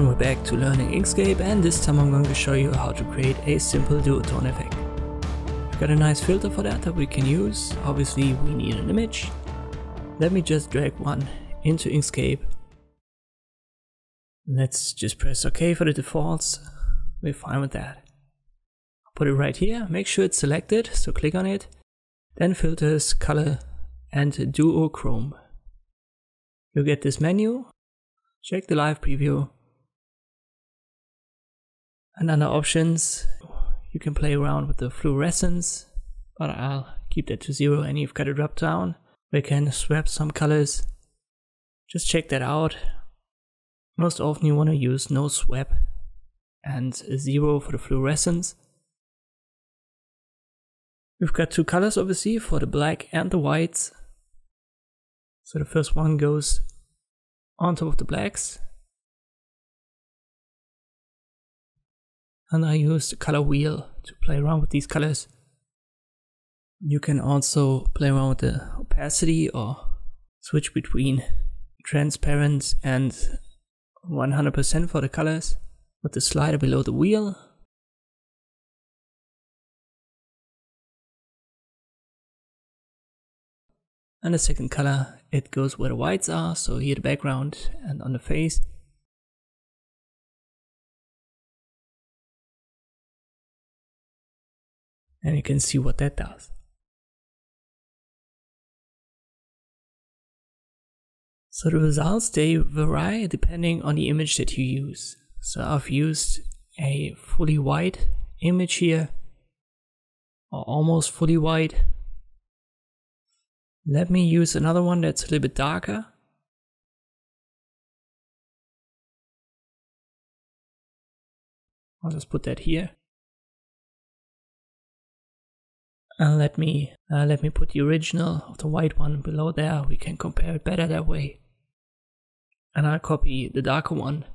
everyone, we're back to learning Inkscape, and this time I'm going to show you how to create a simple duotone effect. We've got a nice filter for that we can use. Obviously we need an image. Let me just drag one into Inkscape. Let's just press OK for the defaults, we're fine with that. Put it right here, make sure it's selected, so click on it, then filters, color and duochrome. You get this menu, check the live preview, and under options you can play around with the fluorescence, but I'll keep that to 0 and you've got it drop down. We can swap some colors, just check that out. Most often you want to use no swap and 0 for the fluorescence. We've got two colors obviously for the black and the whites. So the first one goes on top of the blacks. And I use the color wheel to play around with these colors. You can also play around with the opacity or switch between transparent and 100% for the colors with the slider below the wheel. And the second color, it goes where the whites are, so here the background and on the face. And you can see what that does. So the results, they vary depending on the image that you use. So I've used a fully white image here, or almost fully white. Let me use another one that's a little bit darker. I'll just put that here. And let me put the original of the white one below there. We can compare it better that way. And I'll copy the darker one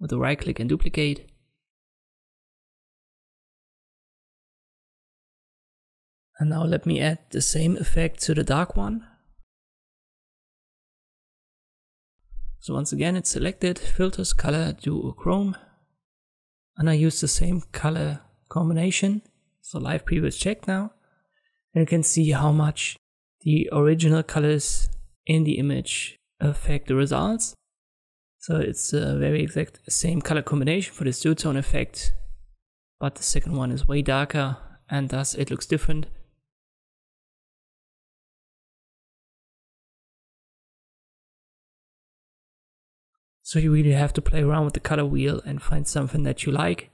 with the right click and duplicate. And now let me add the same effect to the dark one. So once again it's selected, filters, color, duochrome. And I use the same color combination. So live preview is checked now. And you can see how much the original colors in the image affect the results. So it's a very exact same color combination for this duotone effect. But the second one is way darker and thus it looks different. So you really have to play around with the color wheel and find something that you like.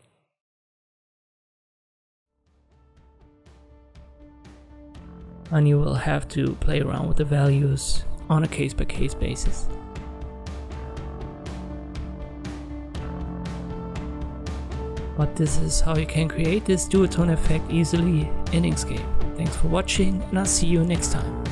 And you will have to play around with the values on a case-by-case basis. But this is how you can create this duotone effect easily in Inkscape. Thanks for watching and I'll see you next time.